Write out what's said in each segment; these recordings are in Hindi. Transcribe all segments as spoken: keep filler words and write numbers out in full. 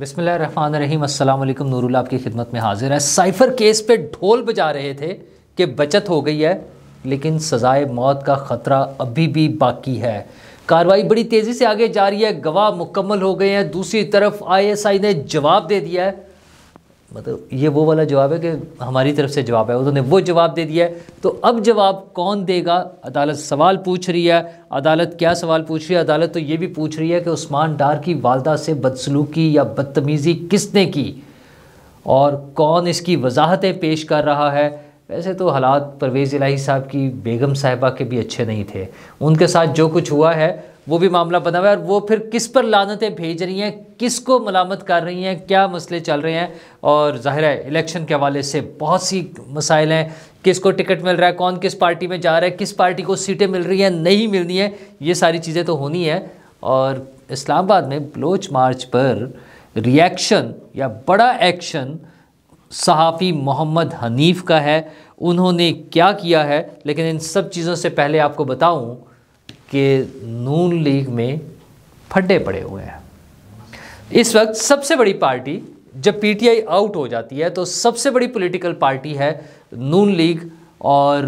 बिस्मिल्लाहिर्रहमानिर्रहीम। अस्सलाम वालेकुम। नूर उल्लाह आपकी खिदमत में हाजिर है। साइफर केस पे ढोल बजा रहे थे कि बचत हो गई है, लेकिन सज़ाए मौत का ख़तरा अभी भी बाकी है। कार्रवाई बड़ी तेज़ी से आगे जा रही है, गवाह मुकम्मल हो गए हैं। दूसरी तरफ आईएसआई ने जवाब दे दिया है, मतलब ये वो वाला जवाब है कि हमारी तरफ से जवाब है, उन्होंने वो जवाब दे दिया है। तो अब जवाब कौन देगा? अदालत सवाल पूछ रही है। अदालत क्या सवाल पूछ रही है? अदालत तो ये भी पूछ रही है कि उस्मान डार की वालदा से बदसलूकी या बदतमीज़ी किसने की और कौन इसकी वजाहतें पेश कर रहा है। वैसे तो हालात परवेज़ इलाही साहब की बेगम साहिबा के भी अच्छे नहीं थे। उनके साथ जो कुछ हुआ है वो भी मामला बना हुआ है, और वो फिर किस पर लानतें भेज रही हैं, किसको मलामत कर रही हैं, क्या मसले चल रहे हैं। और ज़ाहिर है इलेक्शन के हवाले से बहुत सी मसाइल हैं, किसको टिकट मिल रहा है, कौन किस पार्टी में जा रहा है, किस पार्टी को सीटें मिल रही हैं, नहीं मिलनी है, ये सारी चीज़ें तो होनी है। और इस्लामाबाद में बलोच मार्च पर रिएक्शन या बड़ा एक्शन सहाफ़ी मोहम्मद हनीफ का है, उन्होंने क्या किया है। लेकिन इन सब चीज़ों से पहले आपको बताऊं कि नून लीग में फटे पड़े हुए हैं। इस वक्त सबसे बड़ी पार्टी, जब पीटीआई आउट हो जाती है तो सबसे बड़ी पॉलिटिकल पार्टी है नून लीग, और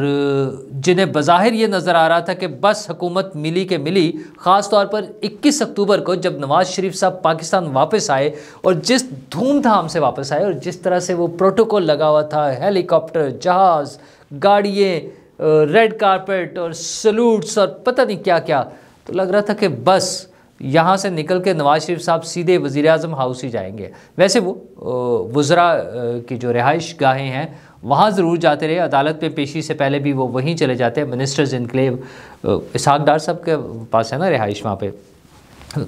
जिन्हें बज़ाहिर ये नज़र आ रहा था कि बस हुकूमत मिली के मिली। ख़ास तौर पर इक्कीस अक्टूबर को जब नवाज़ शरीफ साहब पाकिस्तान वापस आए और जिस धूमधाम से वापस आए और जिस तरह से वो प्रोटोकॉल लगा हुआ था, हेलीकॉप्टर, जहाज़, गाड़ियाँ, रेड कारपेट और सलूट्स और पता नहीं क्या क्या, तो लग रहा था कि बस यहाँ से निकल के नवाज़ शरीफ साहब सीधे वज़ीर-ए-आज़म हाउस ही जाएंगे। वैसे वो वुज़रा की जो रिहाइश गाहें हैं वहाँ ज़रूर जाते रहे, अदालत में पेशी से पहले भी वो वहीं चले जाते हैं। मिनिस्टर्स इनक्लेव इसहाक़ डार साहब के पास है ना रिहाइश, वहाँ पे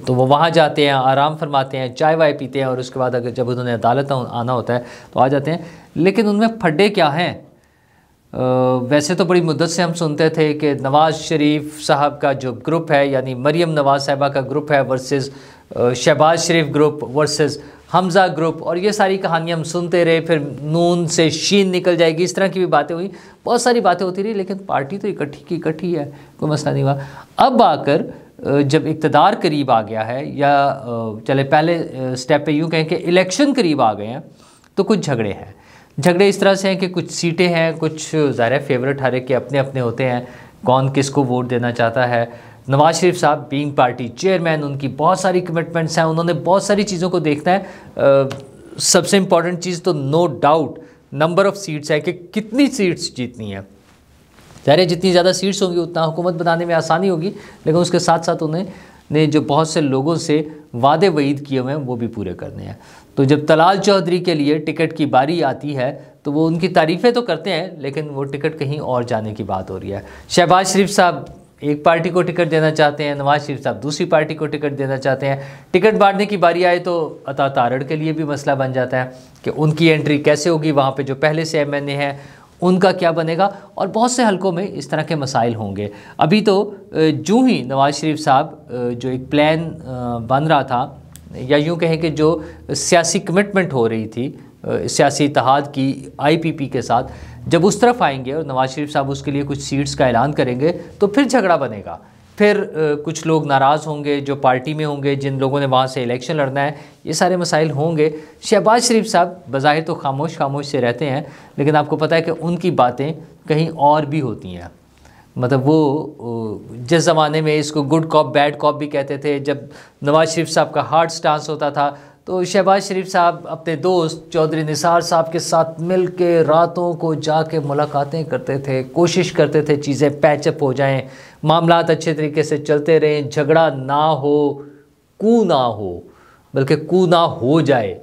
तो वो वहाँ जाते हैं, आराम फरमाते हैं, चाय वाय पीते हैं, और उसके बाद अगर जब उन्होंने अदालत आना होता है तो आ जाते हैं। लेकिन उनमें फड्डे क्या हैं? वैसे तो बड़ी मुद्दत से हम सुनते थे कि नवाज़ शरीफ साहब का जो ग्रुप है, यानी मरियम नवाज़ साहिबा का ग्रुप है versus Shahbaz Sharif group versus Hamza group, और ये सारी कहानियाँ हम सुनते रहे। फिर नून से शीन निकल जाएगी, इस तरह की भी बातें हुई, बहुत सारी बातें होती रही, लेकिन पार्टी तो इकट्ठी की इकट्ठी है, कोई मसला नहीं हुआ। अब आकर जब इक़्तिदार करीब आ गया है, या चले पहले स्टेप पे यूँ कहें कि इलेक्शन करीब आ गए हैं, तो कुछ झगड़े हैं। झगड़े इस तरह से हैं कि कुछ सीटें हैं, कुछ ज़ाहिर है फेवरेट हर एक के अपने अपने होते हैं, कौन किसको वोट देना चाहता है। नवाज़ शरीफ साहब बीइंग पार्टी चेयरमैन, उनकी बहुत सारी कमिटमेंट्स हैं, उन्होंने बहुत सारी चीज़ों को देखना है। आ, सबसे इम्पॉर्टेंट चीज़ तो no doubt number of seats है कि कितनी सीट्स जीतनी है। ज़ाहिर है जितनी ज़्यादा सीट्स होंगी उतना हुकूमत बनाने में आसानी होगी, लेकिन उसके साथ साथ उन्होंने जो बहुत से लोगों से वादे वईद किए हुए हैं वो भी पूरे करने हैं। तो जब तलाल चौधरी के लिए टिकट की बारी आती है तो वो उनकी तारीफ़ें तो करते हैं, लेकिन वो टिकट कहीं और जाने की बात हो रही है। शहबाज शरीफ साहब एक पार्टी को टिकट देना चाहते हैं, नवाज़ शरीफ साहब दूसरी पार्टी को टिकट देना चाहते हैं। टिकट बांटने की बारी आए तो अता तारड़ के लिए भी मसला बन जाता है कि उनकी एंट्री कैसे होगी, वहाँ पे जो पहले से एम एन ए हैं उनका क्या बनेगा, और बहुत से हलकों में इस तरह के मसाइल होंगे। अभी तो जूँ ही नवाज़ शरीफ साहब जो एक प्लान बन रहा था, या यूँ कहें कि जो सियासी कमिटमेंट हो रही थी सियासी इत्तेहाद की आई पी पी के साथ, जब उस तरफ आएंगे और नवाज़ शरीफ साहब उसके लिए कुछ सीट्स का ऐलान करेंगे तो फिर झगड़ा बनेगा। फिर कुछ लोग नाराज़ होंगे जो पार्टी में होंगे, जिन लोगों ने वहाँ से इलेक्शन लड़ना है, ये सारे मसाइल होंगे। शहबाज शरीफ साहब बज़ाहिर तो खामोश खामोश से रहते हैं, लेकिन आपको पता है कि उनकी बातें कहीं और भी होती हैं। मतलब वो जिस ज़माने में इसको गुड कॉप बैड कॉप भी कहते थे, जब नवाज़ शरीफ साहब का हार्ड स्टांस होता था तो शहबाज शरीफ साहब अपने दोस्त चौधरी निसार साहब के साथ मिल के रातों को जाके मुलाकातें करते थे, कोशिश करते थे चीज़ें पैचअप हो जाएं, मामलात अच्छे तरीके से चलते रहें, झगड़ा ना हो, कू ना हो, बल्कि कू ना हो जाए।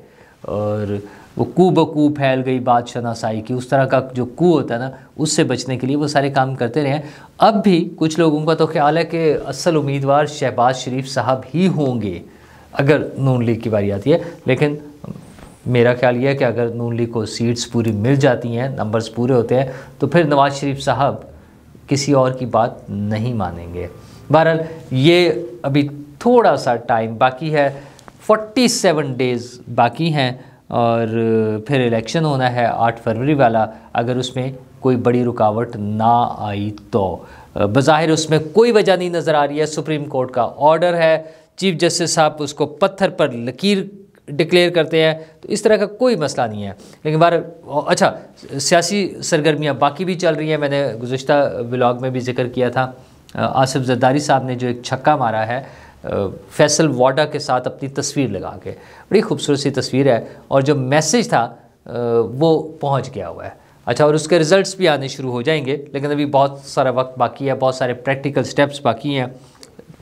और वो कू बकू फैल गई बात शनासाई की, उस तरह का जो कू होता है ना, उससे बचने के लिए वो सारे काम करते रहे। अब भी कुछ लोगों का तो ख्याल है कि असल उम्मीदवार शहबाज शरीफ साहब ही होंगे अगर नून लीग की बारी आती है, लेकिन मेरा ख्याल यह है कि अगर नून लीग को सीट्स पूरी मिल जाती हैं, नंबर्स पूरे होते हैं, तो फिर नवाज़ शरीफ साहब किसी और की बात नहीं मानेंगे। बहरहाल ये अभी थोड़ा सा टाइम बाकी है, सैंतालीस डेज़ बाकी हैं, और फिर इलेक्शन होना है आठ फरवरी वाला, अगर उसमें कोई बड़ी रुकावट ना आई तो। बज़ाहिर उसमें कोई वजह नहीं नज़र आ रही है। सुप्रीम कोर्ट का ऑर्डर है, चीफ जस्टिस साहब उसको पत्थर पर लकीर डिक्लेयर करते हैं, तो इस तरह का कोई मसला नहीं है। लेकिन बार अच्छा सियासी सरगर्मियाँ बाकी भी चल रही हैं। मैंने गुज़श्ता व्लॉग में भी जिक्र किया था, आसिफ जरदारी साहब ने जो एक छक्का मारा है फैसल वाडा के साथ अपनी तस्वीर लगा के, बड़ी खूबसूरत सी तस्वीर है, और जो मैसेज था वो पहुँच गया हुआ है। अच्छा, और उसके रिज़ल्ट्स भी आने शुरू हो जाएंगे, लेकिन अभी बहुत सारा वक्त बाकी है, बहुत सारे प्रैक्टिकल स्टेप्स बाकी हैं।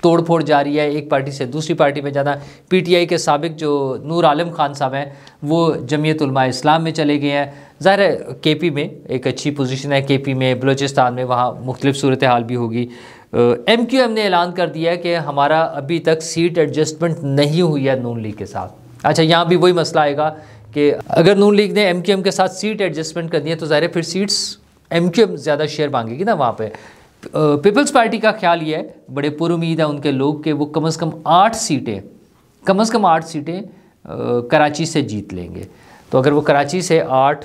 तोड़ फोड़ जारी है, एक पार्टी से दूसरी पार्टी में जाना। पीटीआई के साबिक जो नूर आलम खान साहब हैं वो जमीयत उलमा इस्लाम में चले गए हैं। ज़ाहिर है केपी में एक अच्छी पोजीशन है, केपी में बलूचिस्तान में, वहाँ मुख्तलिफ सूरत हाल भी होगी। एमक्यूएम ने ऐलान कर दिया है कि हमारा अभी तक सीट एडजस्टमेंट नहीं हुई है नून लीग के साथ। अच्छा, यहाँ भी वही मसला आएगा कि अगर नून लीग ने एमक्यूएम के साथ सीट एडजस्टमेंट कर दी है तो ज़ाहिर है फिर सीट्स एमक्यूएम ज़्यादा शेयर मांगेगी ना वहाँ पर। पीपल्स पार्टी का ख्याल ये है, बड़े पुरुमीद है उनके लोग, कि वो कम से कम आठ सीटें कम से कम आठ सीटें कराची से जीत लेंगे। तो अगर वो कराची से आठ,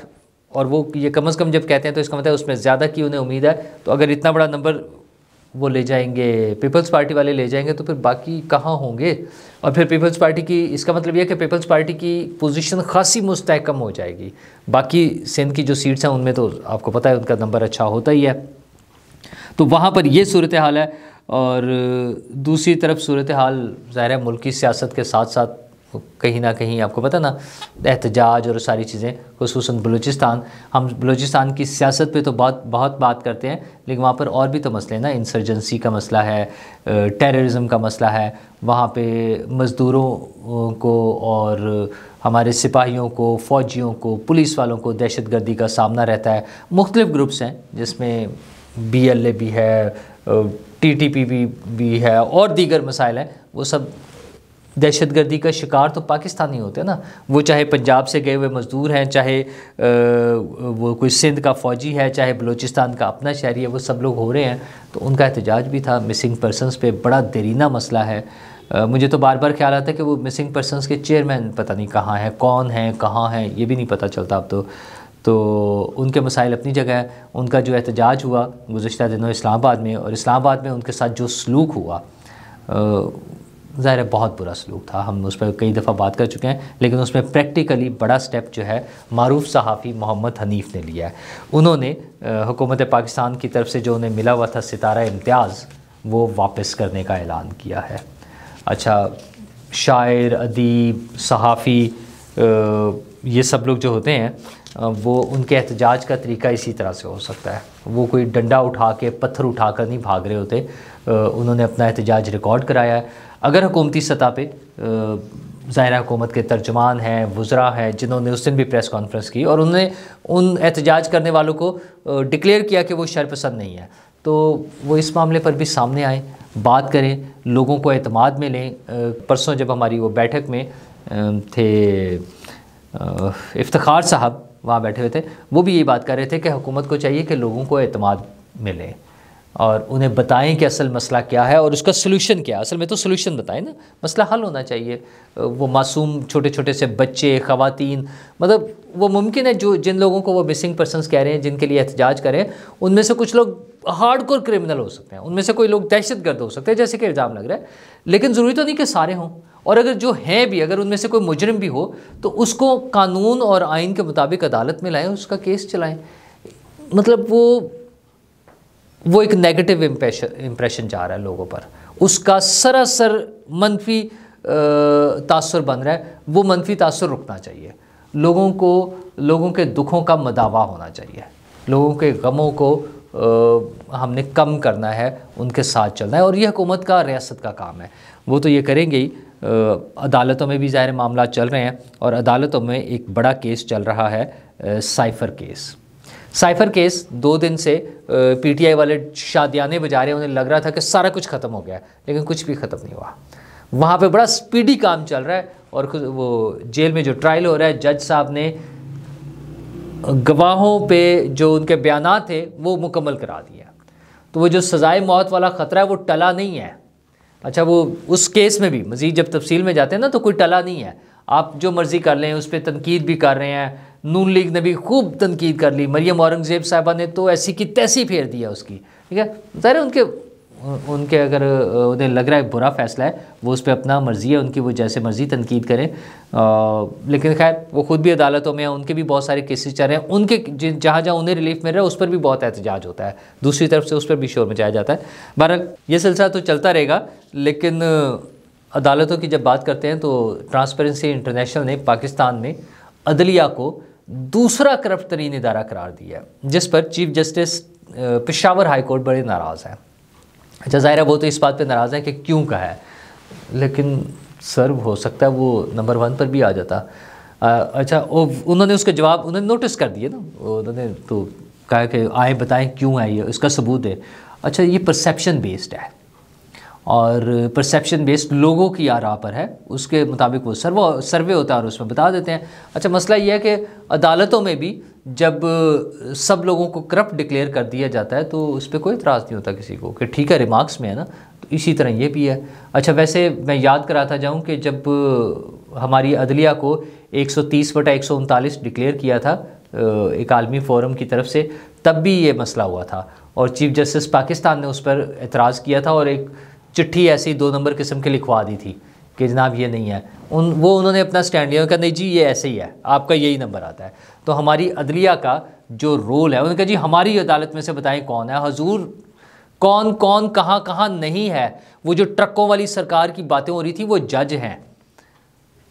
और वो ये कम से कम जब कहते हैं तो इसका मतलब उसमें ज़्यादा की उन्हें उम्मीद है। तो अगर इतना बड़ा नंबर वो ले जाएंगे, पीपल्स पार्टी वाले ले जाएंगे, तो फिर बाकी कहाँ होंगे? और फिर पीपल्स पार्टी की, इसका मतलब यह है कि पीपल्स पार्टी की पोजीशन खासी मुस्तहकम हो जाएगी। बाकी सिंध की जो सीट्स हैं उनमें तो आपको पता है उनका नंबर अच्छा होता ही है, तो वहाँ पर ये सूरत हाल है। और दूसरी तरफ सूरत हाल ज़ाहिर है मुल्की सियासत के साथ साथ कहीं ना कहीं आपको पता ना एहतजाज और सारी चीज़ें, खुसूसन बलूचिस्तान, हम बलूचिस्तान की सियासत पे तो बहुत बहुत बात करते हैं, लेकिन वहाँ पर और भी तो मसले ना, इंसर्जेंसी का मसला है, टेररिज्म का मसला है, वहाँ पे मज़दूरों को और हमारे सिपाहियों को, फ़ौजियों को, पुलिस वालों को दहशतगर्दी का सामना रहता है। मुख्तलिफ़ ग्रुप्स हैं जिसमें बी एल ए भी है, टी टी पी भी, भी है, और दीगर मसाइल हैं। वो सब दहशतगर्दी का शिकार तो पाकिस्तानी होते हैं ना, वो चाहे पंजाब से गए हुए मज़दूर हैं, चाहे आ, वो कोई सिंध का फ़ौजी है, चाहे बलूचिस्तान का अपना शहरी है, वो सब लोग हो रहे हैं। तो उनका एहतजाज भी था। मिसिंग पर्सनस पे बड़ा देरीना मसला है। आ, मुझे तो बार बार ख्याल आता है कि वो मिसिंग पर्सनस के चेयरमैन पता नहीं कहाँ हैं, कौन हैं, कहाँ हैं, ये भी नहीं पता चलता अब तो। तो उनके मसाइल अपनी जगह है। उनका जो एहतजाज हुआ गुज़श्ता दिनों इस्लामाबाद में, और इस्लामाबाद में उनके साथ जो सलूक हुआ ज़ाहिर बहुत बुरा सलूक था, हम उस पर कई दफ़ा बात कर चुके हैं। लेकिन उसमें प्रैक्टिकली बड़ा स्टेप जो है मारूफ सहाफ़ी मोहम्मद हनीफ़ ने लिया है। उन्होंने हुकूमत पाकिस्तान की तरफ से जो उन्हें मिला हुआ था सितारा इम्तियाज़, वो वापस करने का ऐलान किया है। अच्छा, शायर, अदीब, सहाफ़ी, ये सब लोग जो होते हैं वो, उनके एहतजाज का तरीका इसी तरह से हो सकता है। वो कोई डंडा उठा के, पत्थर उठा कर नहीं भाग रहे होते। उन्होंने अपना एहतजाज रिकॉर्ड कराया है। अगर हुकूमती सतह पे ज़ाहिर हुकूमत के तर्जुमान हैं, वुज़रा हैं, जिन्होंने उस दिन भी प्रेस कॉन्फ्रेंस की और उन्होंने उन एहतजाज करने वालों को डिक्लेयर किया कि वो शरपसंद नहीं है, तो वो इस मामले पर भी सामने आए, बात करें, लोगों को एतमाद में लें। परसों जब हमारी वो बैठक में थे इफ्तिखार साहब, वहाँ बैठे हुए थे, वो भी ये बात कर रहे थे कि हुकूमत को चाहिए कि लोगों को एतमाद मिले और उन्हें बताएं कि असल मसला क्या है और उसका सलूशन क्या है। असल में तो सलूशन बताएं ना, मसला हल होना चाहिए। वो मासूम छोटे छोटे से बच्चे, ख़वातीन, मतलब वो मुमकिन है जो जिन लोगों को वो मिसिंग पर्सनस कह रहे हैं, जिनके लिए एहतजाज करें, उनमें से कुछ लोग हार्डकोर क्रिमिनल हो सकते हैं, उनमें से कोई लोग दहशतगर्द हो सकते हैं जैसे कि इल्ज़ाम लग रहा है, लेकिन ज़रूरी तो नहीं कि सारे हों। और अगर जो हैं भी, अगर उनमें से कोई मुजरिम भी हो तो उसको कानून और आइन के मुताबिक अदालत में लाएं, उसका केस चलाएं। मतलब वो वो एक नेगेटिव इम्प्रेशन जा रहा है लोगों पर, उसका सरासर मनफी तासुर बन रहा है। वो मनफी तासुर रुकना चाहिए। लोगों को, लोगों के दुखों का मदावा होना चाहिए, लोगों के गमों को आ, हमने कम करना है, उनके साथ चलना है। और ये हुकूमत का, रियासत का काम है, वो तो ये करेंगे ही। अदालतों में भी ज़ाहिर मामला चल रहे हैं और अदालतों में एक बड़ा केस चल रहा है, साइफ़र केस। साइफ़र केस दो दिन से पीटीआई वाले शादियाने बजा रहे हैं, उन्हें लग रहा था कि सारा कुछ ख़त्म हो गया, लेकिन कुछ भी ख़त्म नहीं हुआ। वहाँ पे बड़ा स्पीडी काम चल रहा है और वो जेल में जो ट्रायल हो रहा है, जज साहब ने गवाहों पे जो उनके बयान थे वो मुकम्मल करा दिया। तो वो जो सज़ाए मौत वाला ख़तरा है वो टला नहीं है। अच्छा, वो उस केस में भी मज़ीद जब तफसील में जाते हैं ना तो कोई टला नहीं है। आप जो मर्ज़ी कर लें, उस पर तनकीद भी कर रहे हैं, नून लीग ने भी खूब तनकीद कर ली, मरियम औरंगज़ेब साहिबा ने तो ऐसी की तैसी फेर दिया उसकी, ठीक है। ज़ाहिर उनके उनके अगर उन्हें लग रहा है बुरा फ़ैसला है वो उस पर अपना मर्ज़ी है, उनकी वो जैसे मर्ज़ी तनकीद करें। आ, लेकिन खैर वो खुद भी अदालतों में हैं, उनके भी बहुत सारे केसेस चल रहे हैं, उनके जहाँ जहाँ उन्हें रिलीफ मिल रहा है उस पर भी बहुत एहतजाज होता है, दूसरी तरफ से उस पर भी शोर मचाया जाता है। बहरहाल ये सिलसिला तो चलता रहेगा। लेकिन अदालतों की जब बात करते हैं तो ट्रांसपेरेंसी इंटरनेशनल ने पाकिस्तान में अदलिया को दूसरा करप्ट तरीन इदारा करार दिया है, जिस पर chief justice Peshawar high court बड़े नाराज़ हैं। अच्छा ज़ाहिर है वो तो इस बात पे नाराज़ है कि क्यों कहा है, लेकिन सर हो सकता है वो नंबर वन पर भी आ जाता। आ, अच्छा उन्होंने उसके जवाब उन्होंने नोटिस कर दिए ना, उन्होंने तो कहा कि आए बताएं क्यों आई है, इसका सबूत है। अच्छा ये परसेप्शन बेस्ड है और परसेप्शन बेस्ड लोगों की आरा पर है, उसके मुताबिक वो सर्वे सर्वे होता है और उसमें बता देते हैं। अच्छा मसला ये है कि अदालतों में भी जब सब लोगों को करप्ट डिक्लेयर कर दिया जाता है तो उस पर कोई इतराज़ नहीं होता किसी को कि ठीक है रिमार्क्स में है ना, तो इसी तरह ये भी है। अच्छा वैसे मैं याद कराता जाऊं कि जब हमारी अदलिया को एक सौ तीस बटा एक सौ उनतालीस डिक्लेयर किया था एक आलमी फोरम की तरफ से, तब भी ये मसला हुआ था और चीफ जस्टिस पाकिस्तान ने उस पर एतराज़ किया था और एक चिट्ठी ऐसी दो नंबर किस्म के लिखवा दी थी कि जनाब ये नहीं है। उन वो उन्होंने अपना स्टैंड लिया, कहा नहीं जी ये ऐसे ही है, आपका यही नंबर आता है। तो हमारी अदलिया का जो रोल है, उन्होंने कहा जी हमारी अदालत में से बताएं कौन है हुजूर, कौन कौन कहाँ कहाँ नहीं है। वो जो ट्रकों वाली सरकार की बातें हो रही थी वो जज हैं,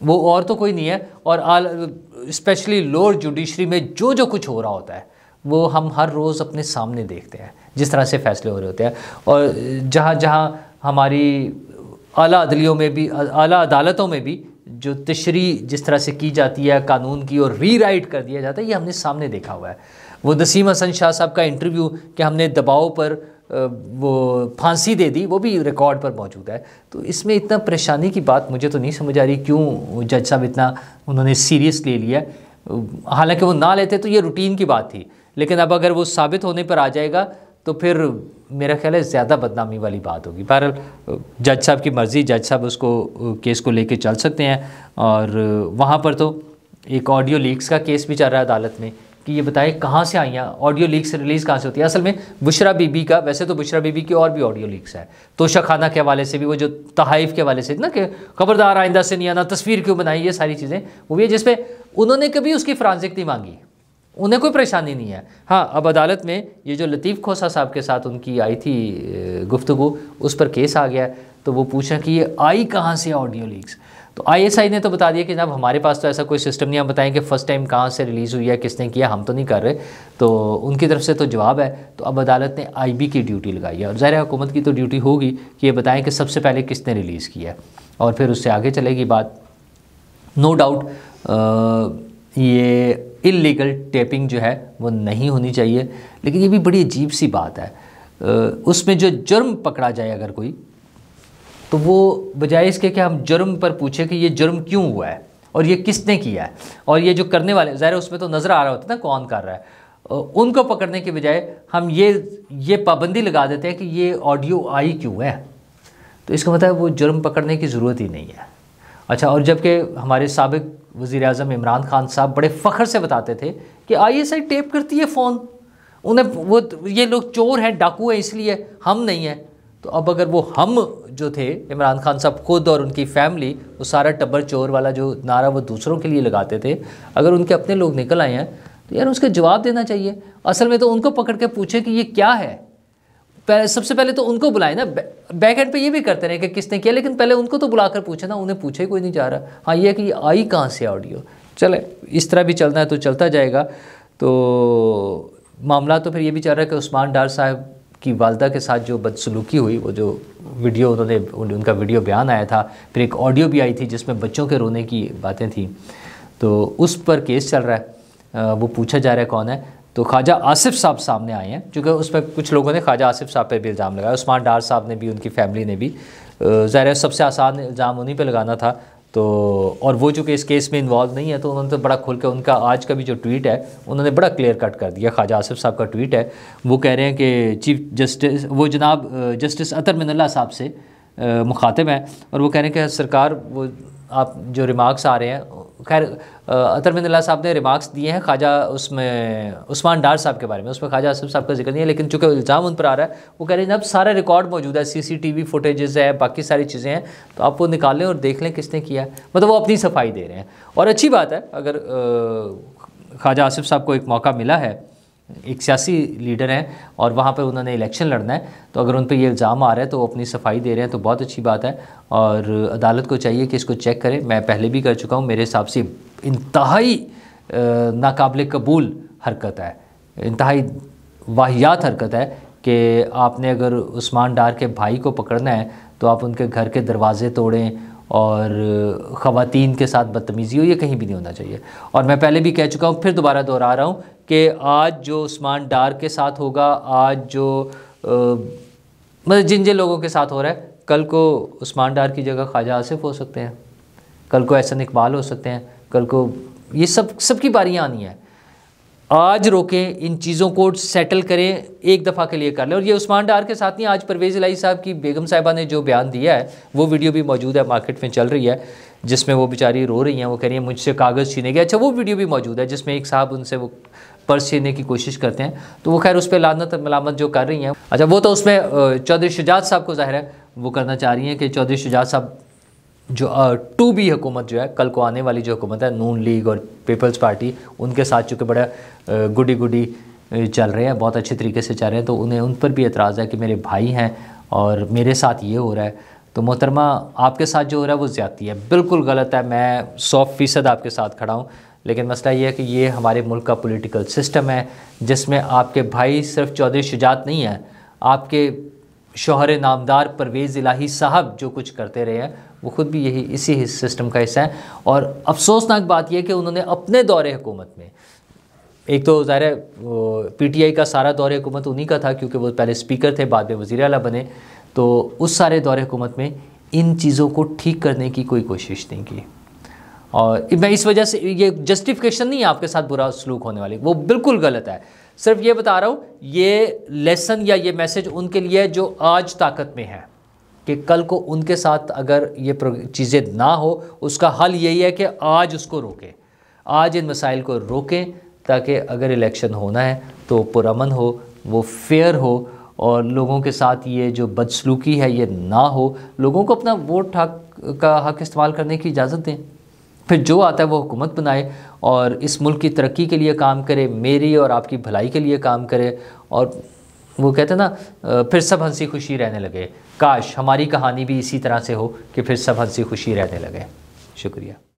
वो और तो कोई नहीं है। और स्पेशली लोअर जुडिशरी में जो जो कुछ हो रहा होता है वो हम हर रोज़ अपने सामने देखते हैं, जिस तरह से फैसले हो रहे होते हैं। और जहाँ जहाँ हमारी आला अदलियों में भी आला अदालतों में भी जो तशरी जिस तरह से की जाती है कानून की और री राइट कर दिया जाता है, ये हमने सामने देखा हुआ है। वो नसीम हसन शाह साहब का इंटरव्यू कि हमने दबाव पर वो फांसी दे दी, वो भी रिकॉर्ड पर मौजूद है। तो इसमें इतना परेशानी की बात मुझे तो नहीं समझ आ रही क्यों जज साहब इतना उन्होंने सीरियस ले लिया। हालांकि वो ना लेते तो ये रूटीन की बात थी, लेकिन अब अगर वो साबित होने पर आ जाएगा तो फिर मेरा ख्याल है ज़्यादा बदनामी वाली बात होगी। बहरहाल जज साहब की मर्ज़ी, जज साहब उसको केस को लेके चल सकते हैं। और वहाँ पर तो एक ऑडियो लीक्स का केस भी चल रहा है अदालत में कि ये बताएं कहाँ से आई हैं, ऑडियो लीक्स रिलीज़ कहाँ से होती है। असल में बुशरा बीबी का, वैसे तो बुशरा बीबी की और भी ऑडियो लीक्स है, तोशा खाना के हवाले से भी, वो जो तहाइफ के हवाले से ना कि खबरदार आइंदा से नहीं आना, तस्वीर क्यों बनाई, ये सारी चीज़ें वो भी है जिसपे उन्होंने कभी उसकी फॉरेंसिक नहीं मांगी, उन्हें कोई परेशानी नहीं है। हाँ अब अदालत में ये जो लतीफ़ खोसा साहब के साथ उनकी आई थी गुफ्तगू, उस पर केस आ गया तो वो पूछा कि ये आई कहाँ से ऑडियो लीक्स, तो आईएसआई ने तो बता दिया कि जनाब हमारे पास तो ऐसा कोई सिस्टम नहीं है, हम बताएं कि फ़र्स्ट टाइम कहाँ से रिलीज़ हुई है, किसने किया, हम तो नहीं कर रहे। तो उनकी तरफ से तो जवाब है। तो अब अदालत ने आईबी की ड्यूटी लगाई है और ज़ाहिर है हुकूमत की तो ड्यूटी होगी कि ये बताएँ कि सबसे पहले किसने रिलीज़ किया और फिर उससे आगे चलेगी बात। नो डाउट ये इल्लीगल टेपिंग जो है वो नहीं होनी चाहिए, लेकिन ये भी बड़ी अजीब सी बात है। उसमें जो जुर्म पकड़ा जाए अगर कोई, तो वो बजाय इसके कि हम जुर्म पर पूछे कि ये जुर्म क्यों हुआ है और ये किसने किया है और ये जो करने वाले, ज़ाहिर उसमें तो नज़र आ रहा होता है ना कौन कर रहा है, उनको पकड़ने के बजाय हम ये ये पाबंदी लगा देते हैं कि ये ऑडियो आई क्यों है। तो इसका मतलब वो जुर्म पकड़ने की ज़रूरत ही नहीं है। अच्छा और जबकि हमारे साबिक़ वज़ीर आज़म इमरान खान साहब बड़े फ़ख्र से बताते थे कि आईएसआई टेप करती है फ़ोन, उन्हें वो ये लोग चोर हैं, डाकू हैं, इसलिए हम नहीं हैं। तो अब अगर वो हम जो थे इमरान खान साहब खुद और उनकी फैमिली, वो सारा टब्बर चोर वाला जो नारा वो दूसरों के लिए लगाते थे, अगर उनके अपने लोग निकल आए हैं तो यार उसका जवाब देना चाहिए। असल में तो उनको पकड़ के पूछे कि ये क्या है, सबसे पहले तो उनको बुलाए ना। बैकएंड पे ये भी करते रहे कि किसने किया, लेकिन पहले उनको तो बुलाकर पूछे ना, उन्हें पूछे कोई नहीं जा रहा। हाँ ये है कि आई कहाँ से ऑडियो, चले इस तरह भी चलना है तो चलता जाएगा। तो मामला तो फिर ये भी चल रहा है कि उस्मान डार साहब की वालदा के साथ जो बदसलूकी हुई, वो जो वीडियो उन्होंने उनका वीडियो बयान आया था, फिर एक ऑडियो भी आई थी जिसमें बच्चों के रोने की बातें थी, तो उस पर केस चल रहा है, वो पूछा जा रहा है कौन है। तो ख्वाजा आसिफ साहब सामने आए हैं, क्योंकि उसमें कुछ लोगों ने ख्वाजा आसिफ साहब पे भी इल्ज़ाम लगाया, उस्मान डार साहब ने भी, उनकी फैमिली ने भी। ज़ाहिर है सबसे आसान इल्ज़ाम उन्हीं पे लगाना था। तो और वो चूँकि इस केस में इन्वॉल्व नहीं है तो उन्होंने तो बड़ा खुल के, उनका आज का भी जो ट्वीट है उन्होंने बड़ा क्लियर कट कर दिया। ख्वाजा आसिफ साहब का ट्वीट है, वो कह रहे हैं कि चीफ जस्टिस, वो जनाब जस्टिस अतर मिनल्ला साहब से मुखातिब हैं और वो कह रहे हैं कि सरकार वो आप जो रिमार्क्स आ रहे हैं खैर अतर मिनल्लाह साहब ने रिमार्क्स दिए हैं ख्वाजा उसमें उस्मान डार साहब के बारे में, उसमें ख्वाजा आसिफ साहब का जिक्र नहीं है, लेकिन चूंकि इल्ज़ाम उन पर आ रहा है, वो कह रहे हैं जब सारा रिकॉर्ड मौजूद है, सीसीटीवी फुटेजेस है, बाकी सारी चीज़ें हैं, तो आप वो निकालें और देख लें किसने किया है। मतलब वो अपनी सफाई दे रहे हैं और अच्छी बात है। अगर ख्वाजा आसिफ साहब को एक मौका मिला है, एक सियासी लीडर हैं और वहाँ पर उन्होंने इलेक्शन लड़ना है, तो अगर उन पर ये इल्ज़ाम आ रहा है तो वो अपनी सफाई दे रहे हैं, तो बहुत अच्छी बात है। और अदालत को चाहिए कि इसको चेक करें। मैं पहले भी कर चुका हूँ, मेरे हिसाब से इंतहाई नाकाबिले कबूल हरकत है, इंतहाई वाहियात हरकत है कि आपने अगर उस्मान डार के भाई को पकड़ना है तो आप उनके घर के दरवाजे तोड़ें और ख़वातीन के साथ बदतमीज़ी हो, ये कहीं भी नहीं होना चाहिए। और मैं पहले भी कह चुका हूँ, फिर दोबारा दोहरा रहा हूँ कि आज जो उस्मान डार के साथ होगा, आज जो मतलब जिन जिन लोगों के साथ हो रहा है, कल को उस्मान डार की जगह ख्वाजा आसिफ हो सकते हैं, कल को एहसन इकबाल हो सकते हैं, कल को ये सब सबकी बारियाँ आनी है। आज रोकें, इन चीज़ों को सेटल करें, एक दफ़ा के लिए कर लें। और ये उस्मान डार के साथ नहीं, आज परवेज़ इलाही साहब की बेगम साहिबा ने जो बयान दिया है, वो वीडियो भी मौजूद है, मार्केट में चल रही है, जिसमें वो बेचारी रो रही हैं, वो कह रही हैं मुझसे कागज़ छीने गए। अच्छा, वो वीडियो भी मौजूद है जिसमें एक साहब उनसे वो पर्स छीनने की कोशिश करते हैं, तो वो खैर उस पर लानत मलामत जो कर रही हैं, अच्छा वो तो उसमें चौधरी शुजात साहब को ज़ाहिर है वो करना चाह रही हैं कि चौधरी शुजात साहब जो टू बी हुकूमत जो है, कल को आने वाली जो हुकूमत है नून लीग और पीपल्स पार्टी, उनके साथ चूँकि बड़ा गुडी गुडी चल रहे हैं, बहुत अच्छे तरीके से चल रहे हैं, तो उन्हें उन पर भी एतराज़ है कि मेरे भाई हैं और मेरे साथ ये हो रहा है। तो मोहतरमा, आपके साथ जो हो रहा है वो ज़्यादती है, बिल्कुल गलत है, मैं सौ फ़ीसद आपके साथ खड़ा हूँ। लेकिन मसला ये है कि ये हमारे मुल्क का पॉलिटिकल सिस्टम है, जिसमें आपके भाई सिर्फ चौधरी शुजात नहीं है, आपके शोहर नामदार परवेज़ इलाही साहब जो कुछ करते रहे हैं वो ख़ुद भी यही इसी सिस्टम का हिस्सा है। और अफसोसनाक बात यह कि उन्होंने अपने दौरे हुकूमत में, एक तो ज़ाहिर है पीटीआई का सारा दौरे हुकूमत उन्हीं का था क्योंकि वो पहले स्पीकर थे, बाद में वज़ीर आला बने, तो उस सारे दौरे हुकूमत में इन चीज़ों को ठीक करने की कोई कोशिश नहीं की। और मैं इस वजह से, ये जस्टिफिकेशन नहीं है आपके साथ बुरा सलूक होने वाली, वो बिल्कुल गलत है। सिर्फ ये बता रहा हूँ, ये लेसन या ये मैसेज उनके लिए जो आज ताकत में है कि कल को उनके साथ अगर ये चीज़ें ना हो, उसका हल यही है कि आज उसको रोकें, आज इन मसाइल को रोकें, ताकि अगर इलेक्शन होना है तो पुरअमन हो, वो फेयर हो और लोगों के साथ ये जो बदसलूकी है ये ना हो। लोगों को अपना वोट हक का हक इस्तेमाल करने की इजाज़त दें, फिर जो आता है वो हुकूमत बनाए और इस मुल्क की तरक्की के लिए काम करे, मेरी और आपकी भलाई के लिए काम करे। और वो कहते हैं ना, फिर सब हंसी खुशी रहने लगे। काश हमारी कहानी भी इसी तरह से हो कि फिर सब हंसी खुशी रहने लगे। शुक्रिया।